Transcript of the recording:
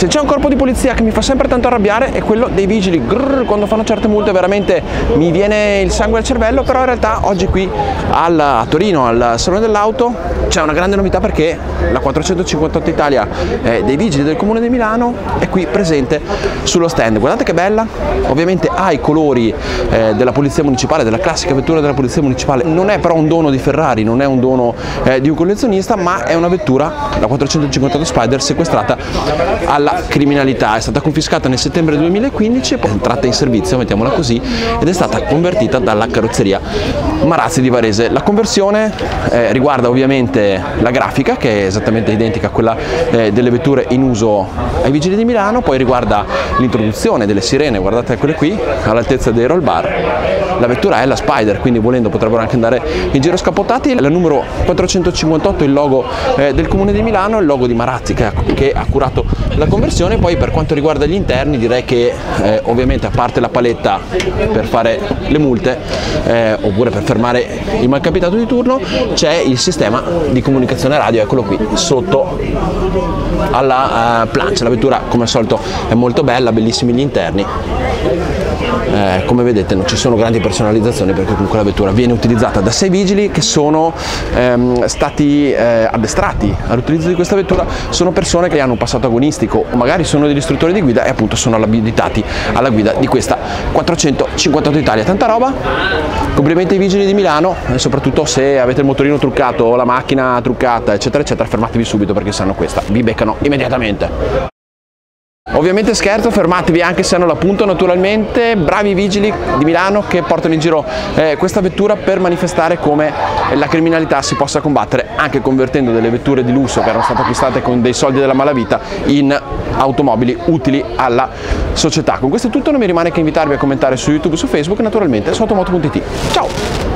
Se c'è un corpo di polizia che mi fa sempre tanto arrabbiare è quello dei vigili, quando fanno certe multe veramente mi viene il sangue al cervello. Però in realtà oggi qui a Torino, al Salone dell'Auto, c'è una grande novità, perché la 458 Italia dei vigili del Comune di Milano è qui presente sullo stand. Guardate che bella, ovviamente ha i colori della polizia municipale, della classica vettura della polizia municipale. Non è però un dono di Ferrari, non è un dono di un collezionista, ma è una vettura, la 458 Spider, sequestrata alla criminalità. È stata confiscata nel settembre 2015, poi è entrata in servizio, mettiamola così, ed è stata convertita dalla carrozzeria Marazzi di Varese. La conversione riguarda ovviamente la grafica, che è esattamente identica a quella delle vetture in uso ai vigili di Milano, poi riguarda l'introduzione delle sirene, guardate quelle qui, all'altezza dei roll bar. La vettura è la Spider, quindi volendo potrebbero anche andare in giro scappotati. La numero 458, il logo del Comune di Milano, il logo di Marazzi che ha curato la conversione. Poi per quanto riguarda gli interni, direi che ovviamente, a parte la paletta per fare le multe oppure per fermare il malcapitato di turno, c'è il sistema di comunicazione radio, eccolo qui sotto alla plancia. La vettura come al solito è molto bella, bellissimi gli interni, come vedete non ci sono grandi personalizzazioni, perché comunque la vettura viene utilizzata da 6 vigili che sono stati addestrati all'utilizzo di questa vettura. Sono persone che hanno un passato agonistico o magari sono degli istruttori di guida e appunto sono abilitati alla guida di questa 458 Italia. Tanta roba, complimenti ai vigili di Milano, e soprattutto se avete il motorino truccato o la macchina truccata eccetera eccetera, fermatevi subito, perché se no questa vi beccano immediatamente. Ovviamente scherzo, fermatevi anche se hanno la punto naturalmente. Bravi vigili di Milano che portano in giro questa vettura per manifestare come la criminalità si possa combattere anche convertendo delle vetture di lusso che erano state acquistate con dei soldi della malavita in automobili utili alla società. Con questo è tutto, non mi rimane che invitarvi a commentare su YouTube, su Facebook e naturalmente su Automoto.it. Ciao!